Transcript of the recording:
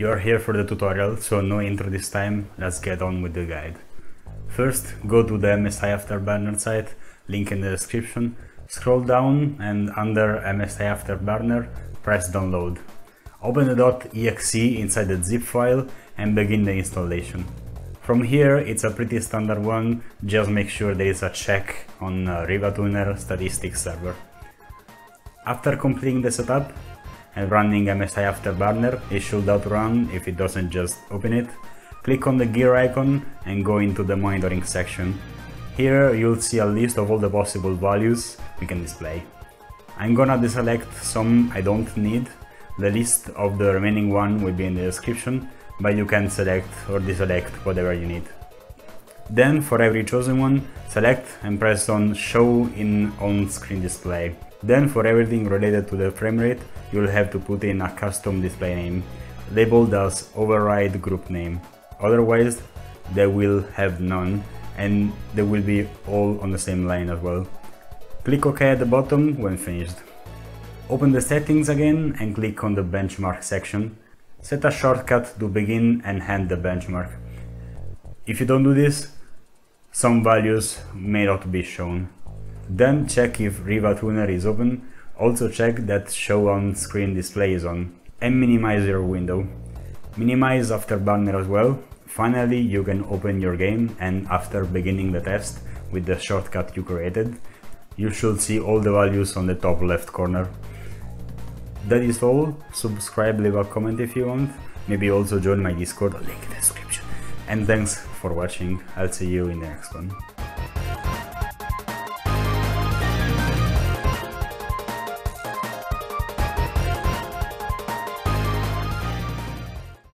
You're here for the tutorial, so no intro this time, let's get on with the guide. First, go to the MSI Afterburner site, link in the description, scroll down and under MSI Afterburner, press download. Open the .exe inside the zip file and begin the installation. From here, it's a pretty standard one, just make sure there is a check on RivaTuner statistics server. After completing the setup and running MSI Afterburner, it should outrun if it doesn't just open it. Click on the gear icon and go into the monitoring section. Here you'll see a list of all the possible values we can display. I'm gonna deselect some I don't need. The list of the remaining one will be in the description, but you can select or deselect whatever you need. Then for every chosen one, select and press on Show in On-Screen Display. Then for everything related to the frame rate, you'll have to put in a custom display name, labeled as Override Group Name. Otherwise, they will have none, and they will be all on the same line as well. Click OK at the bottom when finished. Open the settings again and click on the benchmark section. Set a shortcut to begin and hand the benchmark. If you don't do this, some values may not be shown. Then check if RivaTuner is open, also check that Show on Screen Display is on, and minimize your window. Minimize Afterburner as well. Finally, you can open your game, and after beginning the test with the shortcut you created, you should see all the values on the top left corner. That is all. Subscribe, leave a comment if you want, maybe also join my Discord, link in the description. And thanks for watching, I'll see you in the next one.